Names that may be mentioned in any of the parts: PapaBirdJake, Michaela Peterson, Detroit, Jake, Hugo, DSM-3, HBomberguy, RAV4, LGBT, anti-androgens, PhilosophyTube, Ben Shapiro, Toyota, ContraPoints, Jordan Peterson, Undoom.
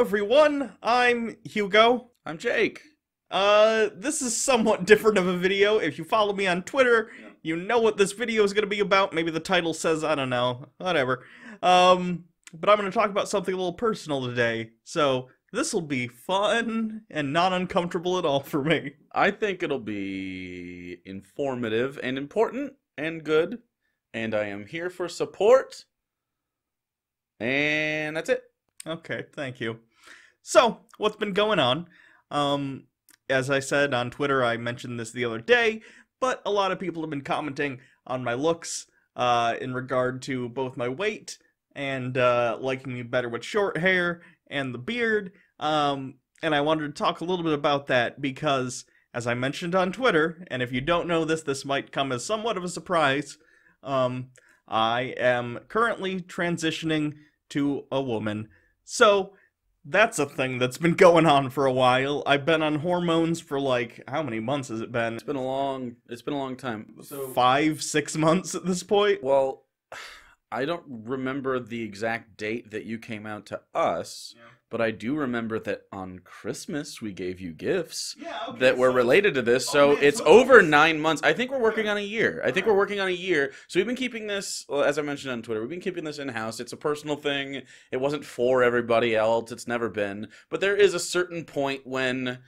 everyone, I'm Hugo. I'm Jake. This is somewhat different of a video. If you follow me on Twitter, you know what this video is going to be about. Maybe the title says, I don't know, whatever. But I'm going to talk about something a little personal today, so this will be fun and not uncomfortable at all for me. I think it'll be informative and important and good, and I am here for support, and that's it. Okay, thank you. So, what's been going on? As I said on Twitter, I mentioned this the other day, but a lot of people have been commenting on my looks in regard to both my weight and liking me better with short hair and the beard, and I wanted to talk a little bit about that because, as I mentioned on Twitter, and if you don't know this, this might come as somewhat of a surprise, I am currently transitioning to a woman. So, that's a thing that's been going on for a while. I've been on hormones for, like, how many months has it been? It's been a long time. So 5, 6 months at this point? Well, I don't remember the exact date that you came out to us, yeah, but I do remember that on Christmas we gave you gifts, yeah, okay, that were related to this, so man, it's over 9 months. I think we're working on a year. We're working on a year. So we've been keeping this, as I mentioned on Twitter, we've been keeping this in-house. It's a personal thing. It wasn't for everybody else. It's never been. But there is a certain point when,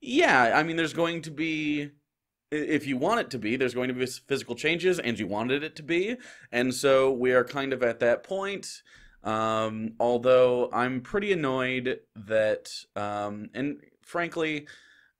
yeah, I mean, there's going to be, if you want it to be, there's going to be physical changes, and you wanted it to be, and so we are kind of at that point, although I'm pretty annoyed that, and frankly,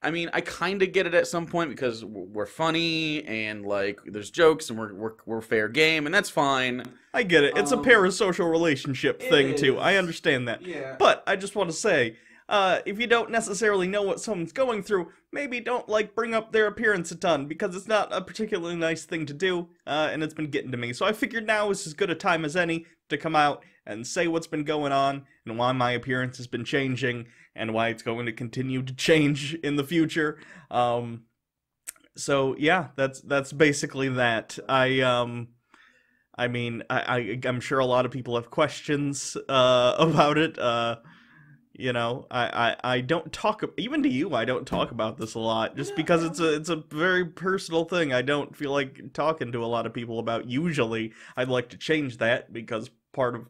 I mean, I kind of get it at some point because we're funny, and, like, there's jokes, and we're fair game, and that's fine. I get it. It's a parasocial relationship thing, too. I understand that. Yeah. But I just want to say, if you don't necessarily know what someone's going through, maybe don't, like, bring up their appearance a ton, because it's not a particularly nice thing to do, and it's been getting to me. So I figured now is as good a time as any to come out and say what's been going on, and why my appearance has been changing, and why it's going to continue to change in the future. So, yeah, that's basically that. I mean, I'm sure a lot of people have questions, about it, you know, I don't talk, even to you, I don't talk about this a lot, just because it's a very personal thing. I don't feel like talking to a lot of people about usually. I'd like to change that, because part of,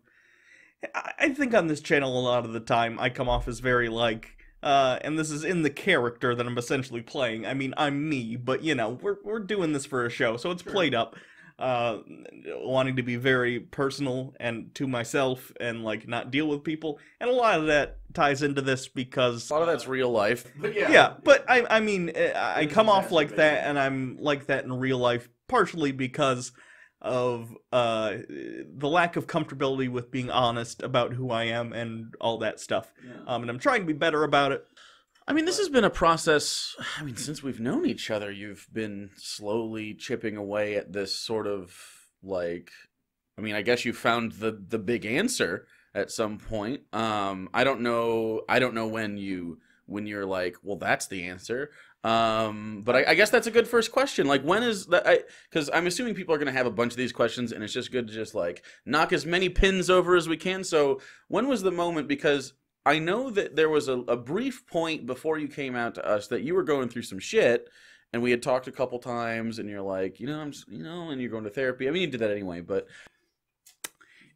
I think on this channel a lot of the time I come off as very, like, and this is in the character that I'm essentially playing. I mean, I'm me, but, you know, we're doing this for a show, so it's played up. Wanting to be very personal and to myself and, like, not deal with people, and a lot of that ties into this because a lot of that's real life. But yeah. Yeah, but I mean, I come off like that, and I'm like that in real life, partially because of the lack of comfortability with being honest about who I am and all that stuff. Yeah. And I'm trying to be better about it. I mean, this has been a process, I mean, since we've known each other, you've been slowly chipping away at this sort of, like, I mean, I guess you found the big answer at some point. I don't know when you're like, well, that's the answer. But I guess that's a good first question. Like, when is that? Because I'm assuming people are going to have a bunch of these questions, and it's just good to just, like, knock as many pins over as we can. So when was the moment? Because I know that there was a brief point before you came out to us that you were going through some shit, and we had talked a couple times, and you're like, you know, I'm just, you know, and you're going to therapy. I mean, you did that anyway, but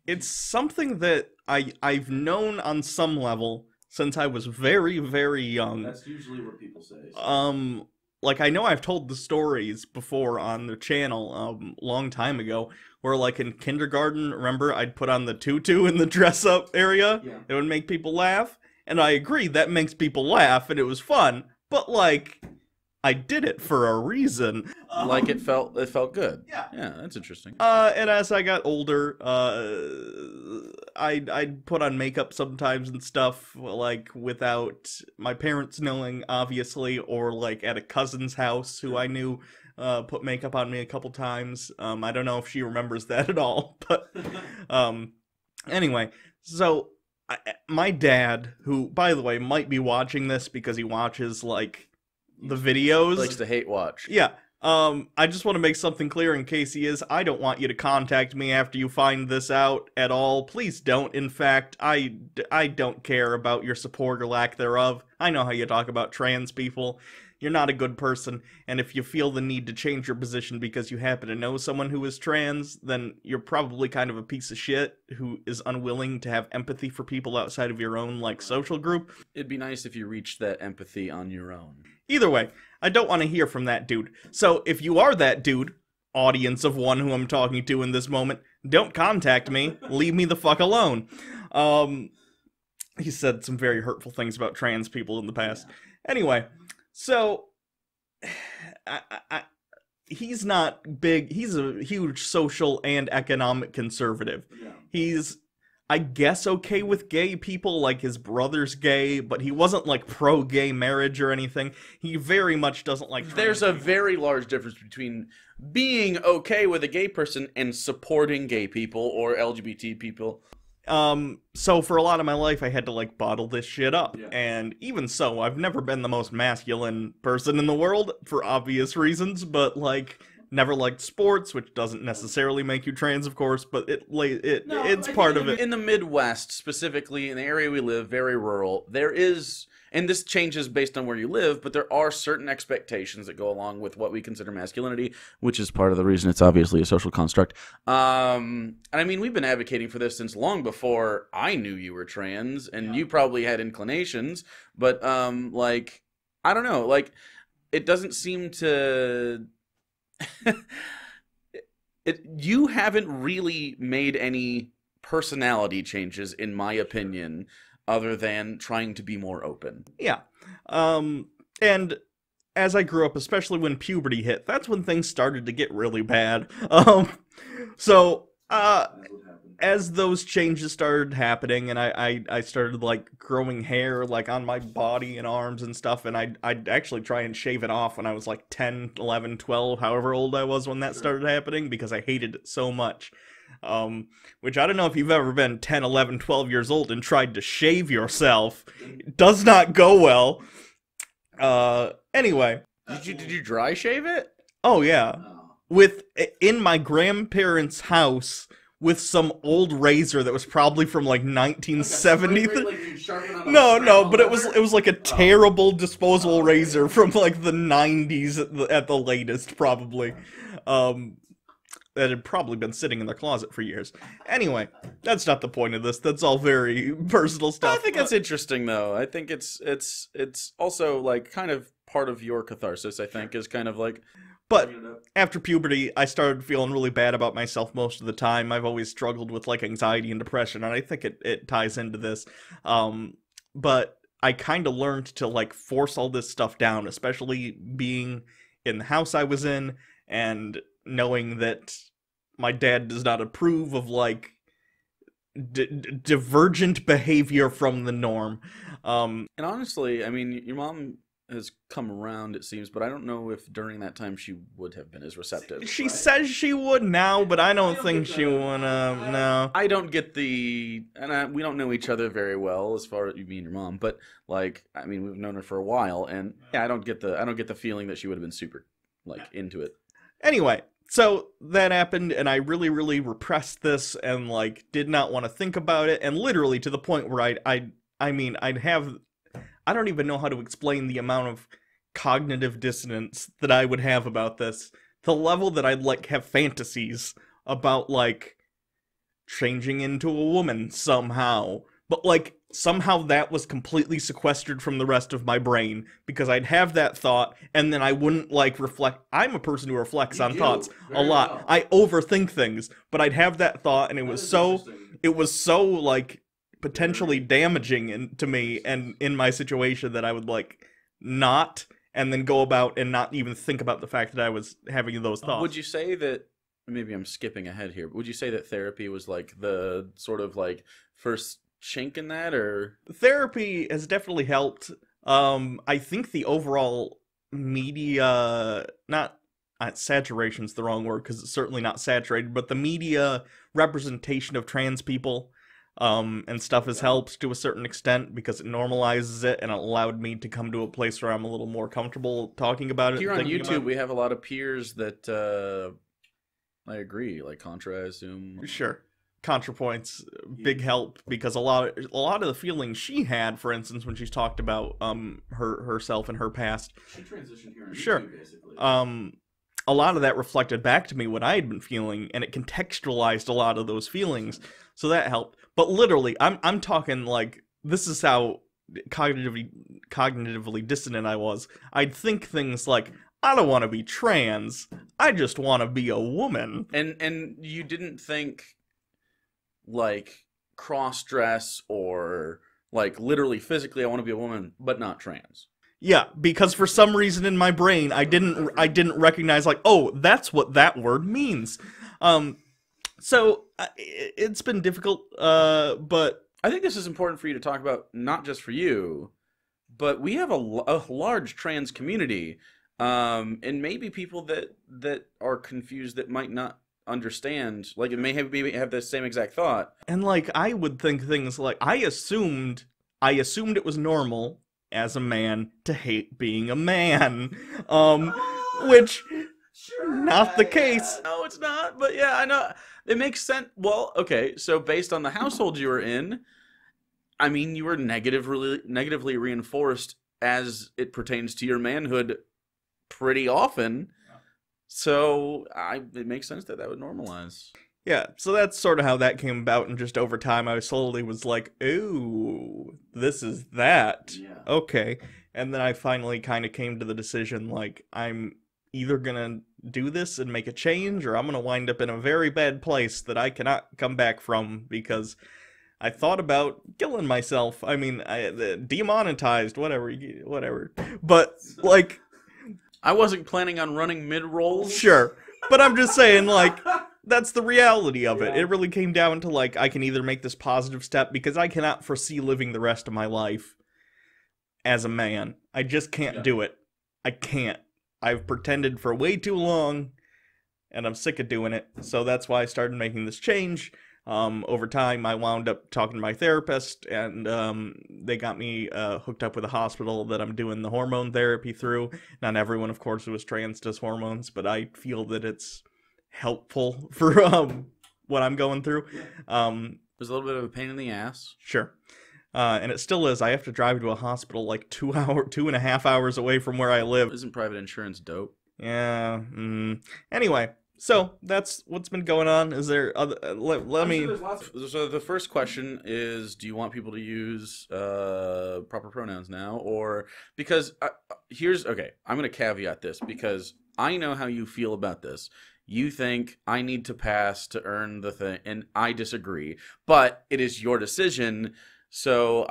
it's something that I've known on some level since I was very, very young. That's usually what people say. So. Like, I know I've told the stories before on the channel, long time ago, where, like, in kindergarten, remember, I'd put on the tutu in the dress-up area? Yeah. It would make people laugh, and I agree, that makes people laugh, and it was fun, but, like, I did it for a reason. Like, it felt good. Yeah. Yeah, that's interesting. And as I got older, I'd put on makeup sometimes and stuff, like, without my parents knowing, obviously, or, like, at a cousin's house who I knew put makeup on me a couple times. I don't know if she remembers that at all, but anyway, so my dad, who, by the way, might be watching this because he watches, like, the videos. Likes to hate watch. Yeah. I just want to make something clear in case he is. I don't want you to contact me after you find this out at all. Please don't. In fact, I don't care about your support or lack thereof. I know how you talk about trans people. You're not a good person, and if you feel the need to change your position because you happen to know someone who is trans, then you're probably kind of a piece of shit who is unwilling to have empathy for people outside of your own, like, social group. It'd be nice if you reached that empathy on your own. Either way, I don't want to hear from that dude. So if you are that dude, audience of one who I'm talking to in this moment, don't contact me. Leave me the fuck alone. He said some very hurtful things about trans people in the past. Anyway... so, he's not big, he's a huge social and economic conservative. Yeah. He's, I guess, okay with gay people, like his brother's gay, but he wasn't, like, pro-gay marriage or anything. He very much doesn't like trans people. There's a very large difference between being okay with a gay person and supporting gay people or LGBT people. So for a lot of my life, I had to, like, bottle this shit up, yeah. And even so, I've never been the most masculine person in the world, for obvious reasons, but, like, never liked sports, which doesn't necessarily make you trans, of course, but it's part of it. In the Midwest, specifically, in the area we live, very rural, there is, and this changes based on where you live, but there are certain expectations that go along with what we consider masculinity, which is part of the reason it's obviously a social construct. And I mean, we've been advocating for this since long before I knew you were trans, and yeah. You probably had inclinations, but, like, I don't know, like, it doesn't seem to... you haven't really made any personality changes, in my opinion, other than trying to be more open. Yeah. And as I grew up, especially when puberty hit, that's when things started to get really bad. As those changes started happening, and I started, like, growing hair, like, on my body and arms and stuff, and I'd actually try and shave it off when I was, like, 10, 11, 12, however old I was when that started happening, because I hated it so much. Which I don't know if you've ever been 10, 11, 12 years old and tried to shave yourself. It does not go well. Anyway. Did you dry shave it? Oh, yeah. In my grandparents' house... with some old razor that was probably from, like, 1973. Like no, but it was like a terrible disposable razor from, like, the 90s at the latest, probably. That had probably been sitting in their closet for years. Anyway, that's not the point of this. That's all very personal stuff. I think that's interesting, though. I think it's also, like, kind of part of your catharsis, I think, is kind of like... But after puberty, I started feeling really bad about myself most of the time. I've always struggled with, like, anxiety and depression, and I think it ties into this. But I kind of learned to, like, force all this stuff down, especially being in the house I was in and knowing that my dad does not approve of, like, divergent behavior from the norm. And honestly, I mean, your mom... has come around, it seems, but I don't know if during that time she would have been as receptive. She says she would now, but I don't think she would, no. I don't get the... we don't know each other very well, as far as you mean your mom, but, like, I mean, we've known her for a while, and yeah, I don't get the feeling that she would have been super, like, into it. Anyway, so that happened, and I really, really repressed this, and, like, did not want to think about it, and literally to the point where I'd have... I don't even know how to explain the amount of cognitive dissonance that I would have about this. The level that I'd, like, have fantasies about, like, changing into a woman somehow. But, like, somehow that was completely sequestered from the rest of my brain, because I'd have that thought, and then I wouldn't, like, reflect. I'm a person who reflects on thoughts a lot. Well. I overthink things, but I'd have that thought, and it was so, like... potentially damaging to me and in my situation that I would, like, not, and then go about and not even think about the fact that I was having those thoughts. Would you say that, maybe I'm skipping ahead here, but would you say that therapy was, like, the sort of, like, first chink in that, or? Therapy has definitely helped. I think the overall media, saturation's the wrong word, because it's certainly not saturated, but the media representation of trans people and stuff has helped to a certain extent because it normalizes it and it allowed me to come to a place where I'm a little more comfortable talking about it. Here on YouTube, we have a lot of peers that I agree, like Contra, I assume. Sure. ContraPoints, big help, because a lot of the feelings she had, for instance, when she's talked about herself and her past. She transitioned here on YouTube, basically. A lot of that reflected back to me what I had been feeling, and it contextualized a lot of those feelings, so that helped. But literally, I'm talking like this is how cognitively dissonant I was. I'd think things like, I don't want to be trans. I just want to be a woman. And you didn't think like cross-dress or like literally physically I want to be a woman but not trans. Yeah, because for some reason in my brain I didn't recognize like, oh, that's what that word means. So it's been difficult, but I think this is important for you to talk about, not just for you, but we have a large trans community, and maybe people that are confused that might not understand, like it may have the same exact thought. And like I would think things like, I assumed it was normal as a man to hate being a man, which sure, not the case. No, it's not, but yeah, I know it makes sense. Well, okay, so based on the household you were in, I mean, you were negatively reinforced as it pertains to your manhood pretty often. So it makes sense that would normalize. Yeah, so that's sort of how that came about, and just over time I slowly was like, ooh, this is that. Yeah. Okay. And then I finally kind of came to the decision, like, I'm either going to do this and make a change, or I'm going to wind up in a very bad place that I cannot come back from, because I thought about killing myself. I mean, demonetized, whatever. But, like, I wasn't planning on running mid-rolls. Sure. But I'm just saying, like, that's the reality of it. Yeah. It really came down to, like, I can either make this positive step, because I cannot foresee living the rest of my life as a man. I just can't do it. I can't. I've pretended for way too long, and I'm sick of doing it. So that's why I started making this change. Over time, I wound up talking to my therapist, and they got me hooked up with a hospital that I'm doing the hormone therapy through. Not everyone, of course, who is trans does hormones, but I feel that it's helpful for what I'm going through. It was a little bit of a pain in the ass. Sure. And it still is. I have to drive to a hospital like 2.5 hours away from where I live. Isn't private insurance dope? Yeah. Anyway. So that's what's been going on. Is there other? Let me. So the first question is: do you want people to use proper pronouns now, or because here's okay? I'm gonna caveat this because I know how you feel about this. You think I need to pass to earn the thing, and I disagree. But it is your decision. So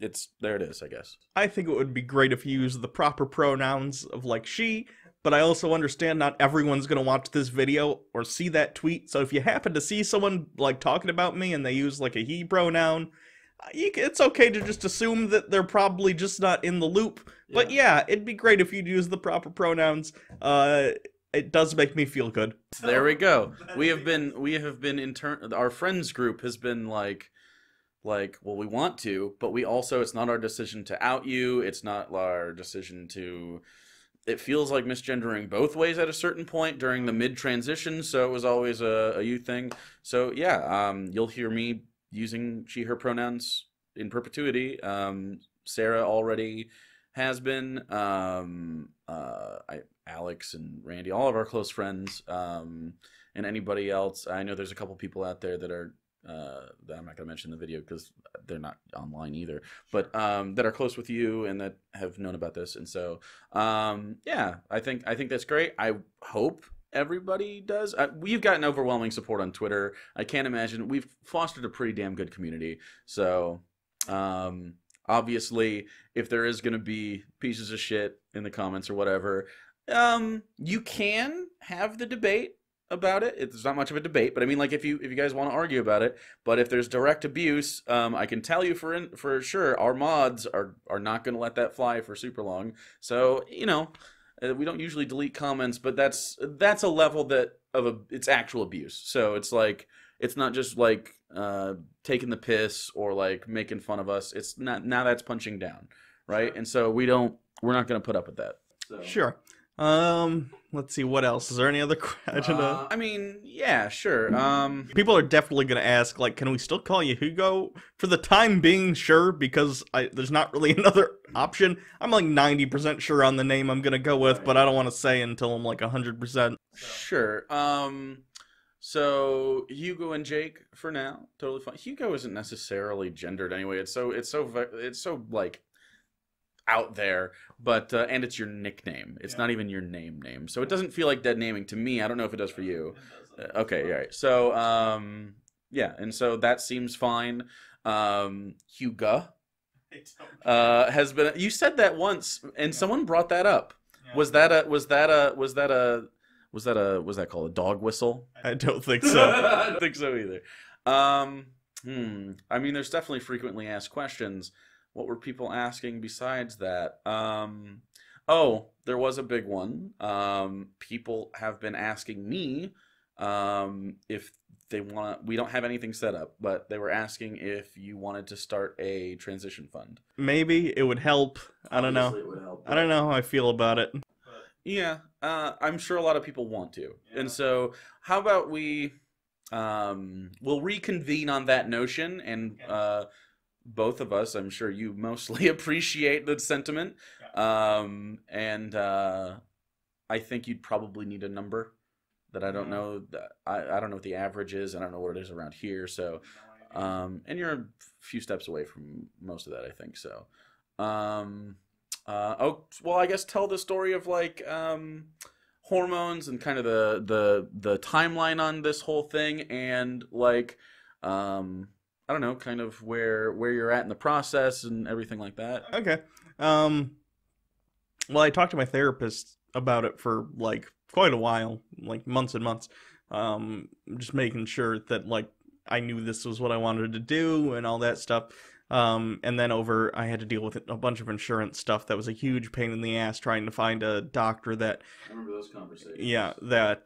it's there. It is, I guess. I think it would be great if you used the proper pronouns of like she. But I also understand not everyone's going to watch this video or see that tweet. So if you happen to see someone like talking about me and they use like a he pronoun, it's okay to just assume that they're probably just not in the loop. Yeah. But yeah, it'd be great if you'd use the proper pronouns. It does make me feel good. There we go. We have been our friends group has been like, well, we want to, but we also, it's not our decision to out you. It's not our decision to. It feels like misgendering both ways at a certain point during the mid-transition, so it was always a you thing. So, yeah, you'll hear me using she, her pronouns in perpetuity. Sarah already has been. Alex and Randy, all of our close friends, and anybody else. I know there's a couple people out there that are that I'm not going to mention in the video because they're not online either, but that are close with you and that have known about this. And so, yeah, I think that's great. I hope everybody does. We've gotten overwhelming support on Twitter. I can't imagine. We've fostered a pretty damn good community. So obviously, if there is going to be pieces of shit in the comments or whatever, you can have the debate about it. It's not much of a debate, but I mean, like, if you guys want to argue about it, but if there's direct abuse, I can tell you for sure, our mods are not going to let that fly for super long. So, you know, we don't usually delete comments, but that's a level that it's actual abuse. So it's like, It's not just like taking the piss or like making fun of us. It's not, now that's punching down, right? And so we're not going to put up with that. So. Sure. Let's see, what else? Is there any other question? I mean, yeah, sure. People are definitely going to ask, like, can we still call you Hugo? For the time being, sure, because there's not really another option. I'm like 90% sure on the name I'm going to go with, but I don't want to say until I'm like 100%. Sure. So Hugo and Jake for now, totally fine. Hugo isn't necessarily gendered anyway. It's so like out there, but and it's your nickname. It's not even your name, so it doesn't feel like dead naming to me. I don't know if it does for you. Okay, all right. So yeah, and so that seems fine. Hugo has been. You said that once, and someone brought that up. Was that called a dog whistle? I don't think so. I don't think so either. I mean, there's definitely frequently asked questions. What were people asking besides that? Oh, there was a big one. People have been asking me if they want. We don't have anything set up, but they were asking if you wanted to start a transition fund. Maybe it would help. I don't know. It would help, I don't know how I feel about it. Yeah, I'm sure a lot of people want to. Yeah. And so how about we we'll reconvene on that notion, and both of us, I'm sure you mostly appreciate the sentiment. Yeah. I think you'd probably need a number that I don't know. I don't know what the average is. I don't know what it is around here. So, and you're a few steps away from most of that, I think. So, oh, well, I guess tell the story of like hormones and kind of the timeline on this whole thing, and like I don't know, kind of where you're at in the process and everything like that. Okay. Well, I talked to my therapist about it for like quite a while, like months and months, just making sure that like I knew this was what I wanted to do and all that stuff. And then I had to deal with a bunch of insurance stuff that was a huge pain in the ass, trying to find a doctor that... I remember those conversations. Yeah, that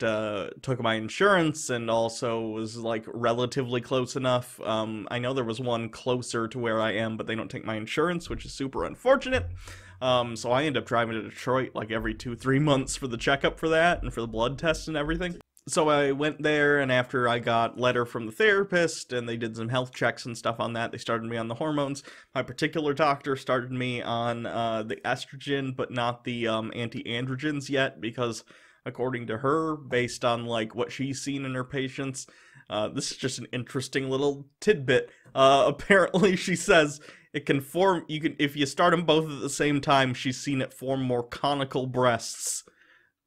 took my insurance and also was, like, relatively close enough. I know there was one closer to where I am, but they don't take my insurance, which is super unfortunate. So I end up driving to Detroit, like, every 2-3 months for the checkup for that and for the blood test and everything. So I went there, and after I got a letter from the therapist and they did some health checks and stuff on that, they started me on the hormones. My particular doctor started me on the estrogen, but not the anti-androgens yet, because according to her, based on like what she's seen in her patients, this is just an interesting little tidbit. Apparently, she says it can form, if you start them both at the same time, she's seen it form more conical breasts.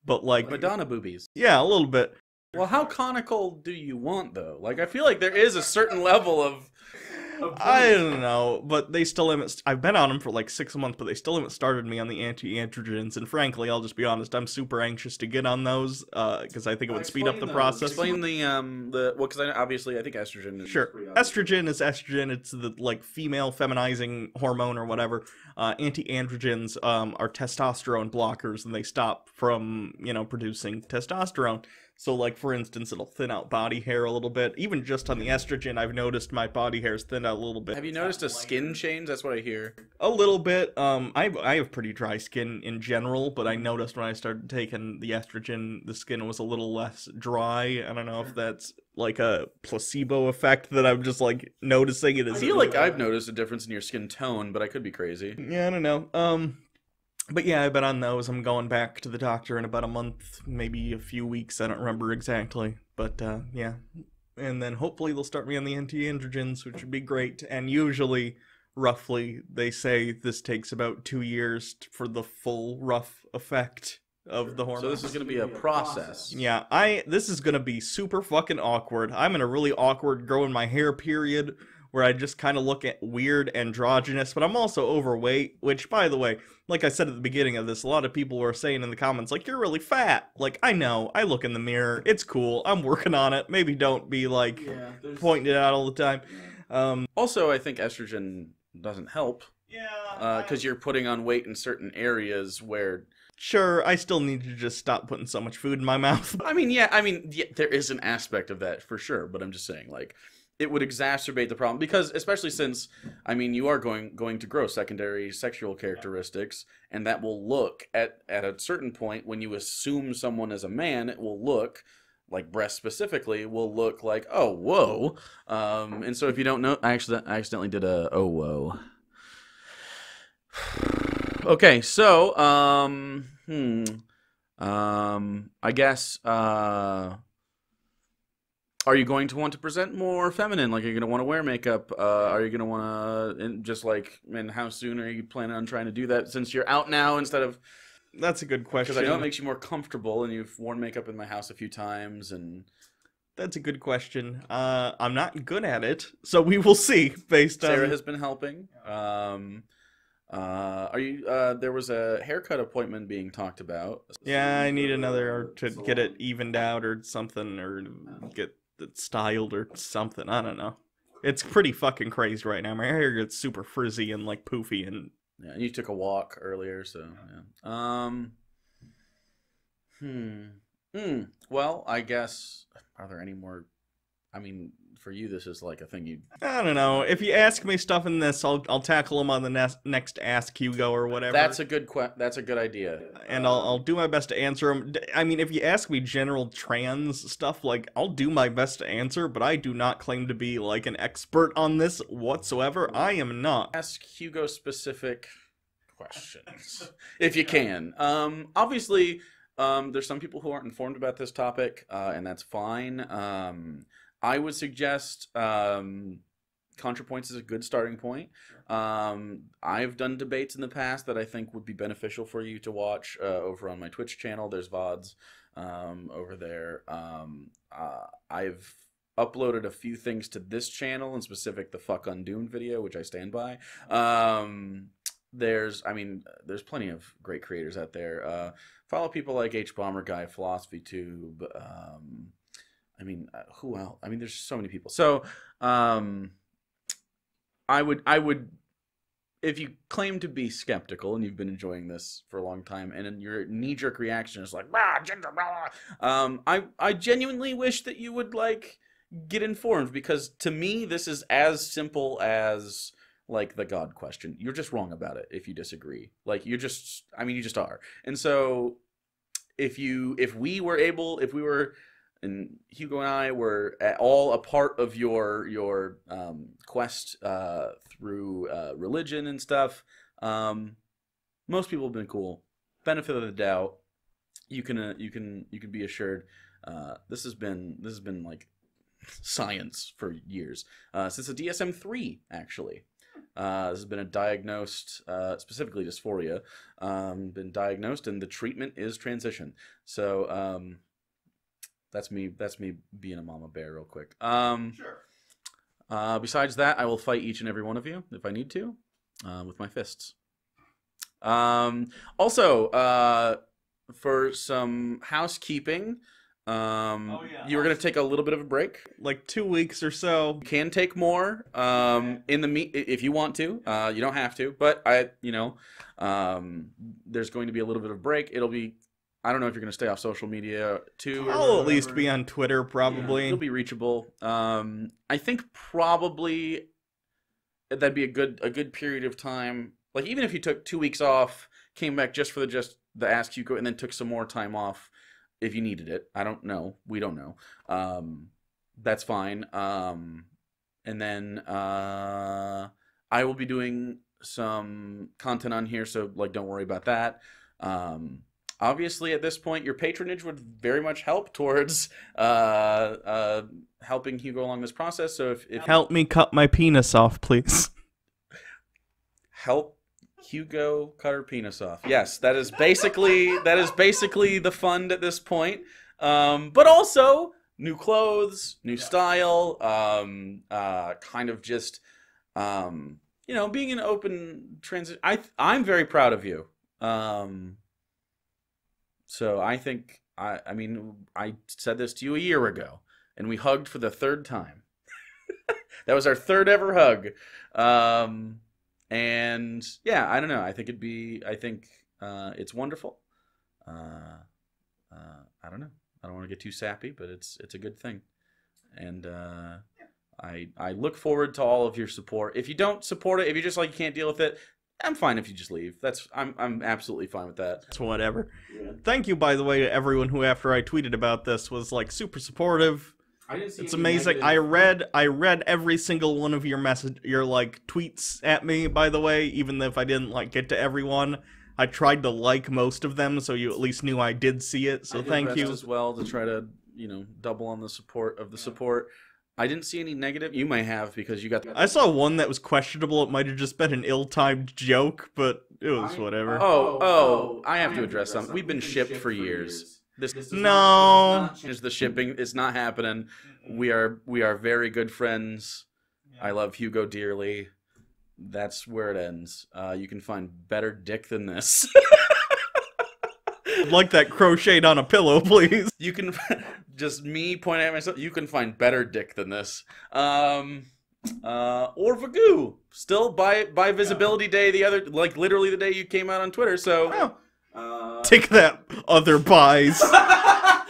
But like Madonna boobies. Yeah, a little bit. Well, how conical do you want, though? Like, I feel like there is a certain level of... I don't know, but they still haven't... I've been on them for like 6 months, but they still haven't started me on the anti-androgens, and frankly, I'll just be honest, I'm super anxious to get on those, because I think it would speed up the process. Explain the... Well, because obviously, I think estrogen is... Sure. Estrogen is estrogen. It's the, like, female feminizing hormone or whatever. Anti-androgens are testosterone blockers, and they stop from, you know, producing testosterone. So, like, for instance, it'll thin out body hair a little bit. Even just on the estrogen, I've noticed my body hair's thinned out a little bit. Have you noticed a skin change? That's what I hear. A little bit. I have pretty dry skin in general, but I noticed when I started taking the estrogen, the skin was a little less dry. I don't know if that's, like, a placebo effect that I'm just, like, noticing. I feel like I've noticed a difference in your skin tone, but I could be crazy. Yeah, I don't know. But yeah, I've been on those. I'm going back to the doctor in about a month, maybe a few weeks. I don't remember exactly. But yeah. And then hopefully they'll start me on the anti-androgens, which would be great. And usually, roughly, they say this takes about 2 years for the full rough effect of the hormone. So this is going to be a process. Yeah, this is going to be super fucking awkward. I'm in a really awkward growing my hair period, where I just kind of look at weird androgynous, but I'm also overweight, which, by the way, like I said at the beginning of this, a lot of people were saying in the comments, like, you're really fat. Like, I know, I look in the mirror, it's cool, I'm working on it, maybe don't be, like, pointing it out all the time. Also, I think estrogen doesn't help Yeah. Because you're putting on weight in certain areas where... Sure, I still need to just stop putting so much food in my mouth. I mean, yeah, there is an aspect of that for sure, but I'm just saying, like, it would exacerbate the problem because, especially since, I mean, you are going to grow secondary sexual characteristics, and that will look at a certain point when you assume someone is a man, it will look like breasts specifically will look like, oh, whoa. And so if you don't know, I accidentally did a, oh, whoa. Okay, so, I guess, are you going to want to present more feminine? Like, are you going to want to wear makeup? Are you going to want to, just like, and how soon are you planning on trying to do that since you're out now instead of... That's a good question. Because I know it makes you more comfortable, and you've worn makeup in my house a few times, and... That's a good question. I'm not good at it, so we will see based on... Sarah has been helping. Are you there was a haircut appointment being talked about. Yeah, I need another to get it evened out or something, or get it styled or something. I don't know. It's pretty fucking crazy right now. My hair gets super frizzy and like poofy, and yeah, and you took a walk earlier, so yeah. Well, I guess, are there any more? I mean, for you, this is like a thing you... I don't know. If you ask me stuff in this, I'll tackle them on the next Ask Hugo or whatever. That's a good idea. And I'll do my best to answer them. I mean, if you ask me general trans stuff, like, I'll do my best to answer, but I do not claim to be, like, an expert on this whatsoever. I am not. Ask Hugo specific questions, if you can. Obviously, there's some people who aren't informed about this topic, and that's fine. I would suggest ContraPoints is a good starting point. I've done debates in the past that I think would be beneficial for you to watch over on my Twitch channel. There's VODs over there. I've uploaded a few things to this channel, in specific the Fuck Undoom video, which I stand by. There's plenty of great creators out there. Follow people like HBomberguy, PhilosophyTube, I mean, who else? I mean, there's so many people. So, I would, if you claim to be skeptical and you've been enjoying this for a long time, and then your knee-jerk reaction is like, ah, gender, blah, blah. I genuinely wish that you would like get informed, because to me, this is as simple as like the God question. You're just wrong about it if you disagree. Like, you're just, I mean, you just are. And so, if we were and Hugo and I were at all a part of your quest through religion and stuff. Most people have been cool. Benefit of the doubt. You can be assured. This has been like science for years since the DSM-3 actually. This has been a diagnosed, specifically dysphoria, been diagnosed, and the treatment is transition. So. That's me being a mama bear real quick. Sure. Besides that, I will fight each and every one of you if I need to, with my fists. Also, for some housekeeping, you were going to take a little bit of a break, like 2 weeks or so. You can take more in the meet if you want to. You don't have to, but there's going to be a little bit of break. It'll be. I don't know if you're going to stay off social media, too. I'll at least be on Twitter, probably. Yeah, it'll be reachable. I think probably that'd be a good period of time. Like, even if you took 2 weeks off, came back just for the Ask Hugo, and then took some more time off if you needed it. I don't know. We don't know. That's fine. And then I will be doing some content on here, so, like, don't worry about that. Obviously, at this point, your patronage would very much help towards helping Hugo along this process. So, if help me cut my penis off, please. Help Hugo cut her penis off. Yes, that is basically the fund at this point. But also, new clothes, new style, kind of just being an open transition. I'm very proud of you. So I think, I mean, I said this to you a year ago, and we hugged for the third time. That was our third ever hug. And yeah, I don't know. I think it'd be, I think it's wonderful. I don't know. I don't want to get too sappy, but it's a good thing. And I look forward to all of your support. If you don't support it, if you're just like, you can't deal with it, I'm fine if you just leave. That's I'm absolutely fine with that. It's whatever. Yeah. Thank you, by the way, to everyone who, after I tweeted about this, was like super supportive. I didn't see it's amazing. I read every single one of your tweets at me, by the way, even if I didn't like get to everyone. I tried to like most of them, so you at least knew I did see it. So thank you as well to try to, you know, double on the support of the support. I didn't see any negative. You might have because you got. I saw one that was questionable. It might have just been an ill-timed joke, but it was whatever. Oh! I have to address something. We've been shipped for years. This no, is the shipping. It's not happening. We are very good friends. I love Hugo dearly. That's where it ends. You can find better dick than this. I'd like that crocheted on a pillow, please. You can just me pointing at myself. You can find better dick than this. Or Vagoo. Still by visibility day, the other literally the day you came out on Twitter. So take that, other buys.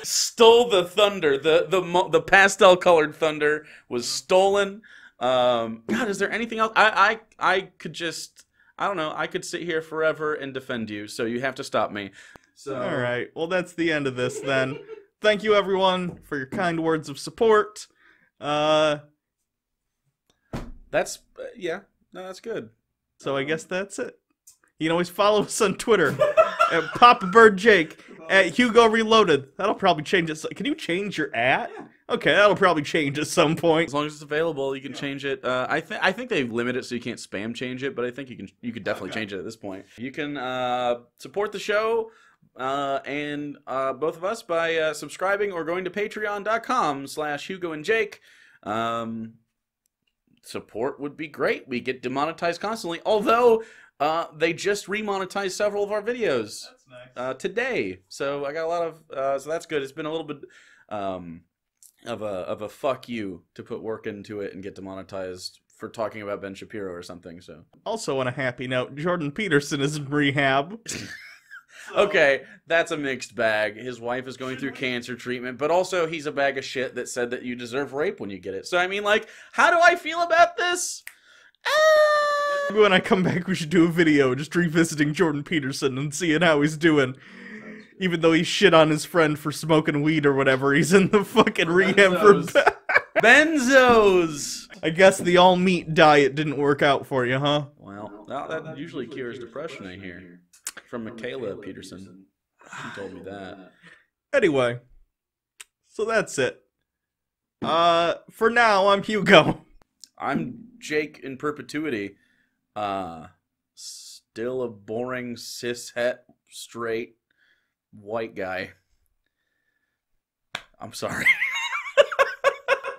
Stole the thunder. The pastel colored thunder was stolen. God, is there anything else? I could just I don't know. I could sit here forever and defend you. So you have to stop me. So. All right. Well, that's the end of this then. Thank you, everyone, for your kind words of support. That's yeah. No, that's good. So I guess that's it. You can always follow us on Twitter at PapaBirdJake, at Hugo Reloaded. That'll probably change it. Can you change your at? Yeah. Okay, that'll probably change at some point. As long as it's available, you can change it. I think they've limited it so you can't spam change it, but I think you could definitely change it at this point. You can support the show. And both of us by subscribing or going to patreon.com/HugoandJake. Support would be great. We get demonetized constantly, although they just remonetized several of our videos. That's nice. Today. So I got a lot of so that's good. It's been a little bit of a fuck you to put work into it and get demonetized for talking about Ben Shapiro or something. So also on a happy note, Jordan Peterson is in rehab. Okay, that's a mixed bag. His wife is going through cancer treatment, but also he's a bag of shit that said that you deserve rape when you get it. So, I mean, like, how do I feel about this? Ah! When I come back, we should do a video just revisiting Jordan Peterson and seeing how he's doing. Even though he shit on his friend for smoking weed or whatever, he's in the fucking rehab for benzos. I guess the all-meat diet didn't work out for you, huh? Well, that usually cures depression, I hear. From Michaela Peterson. She told me that. Anyway, so that's it. For now, I'm Hugo. I'm Jake in perpetuity. Still a boring cishet straight white guy. I'm sorry.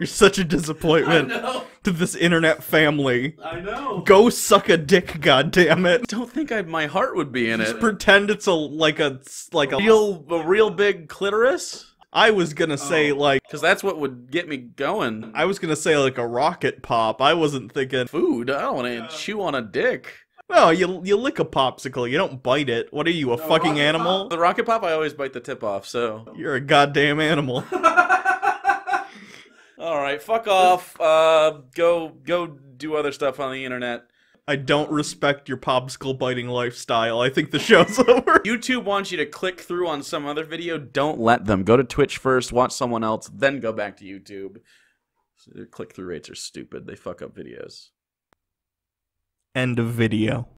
You're such a disappointment to this internet family. I know. Go suck a dick, goddammit. I don't think my heart would be in it. Just pretend it's a real big clitoris? I was gonna say like... Because that's what would get me going. I was gonna say like a rocket pop. I wasn't thinking... Food? I don't want to chew on a dick. Well, you lick a popsicle. You don't bite it. What are you, a fucking animal? Pop. The rocket pop, I always bite the tip off, so... You're a goddamn animal. Alright, fuck off, go do other stuff on the internet. I don't respect your popsicle biting lifestyle, I think the show's over. YouTube wants you to click through on some other video, don't let them. Go to Twitch first, watch someone else, then go back to YouTube. So their click-through rates are stupid, they fuck up videos. End of video.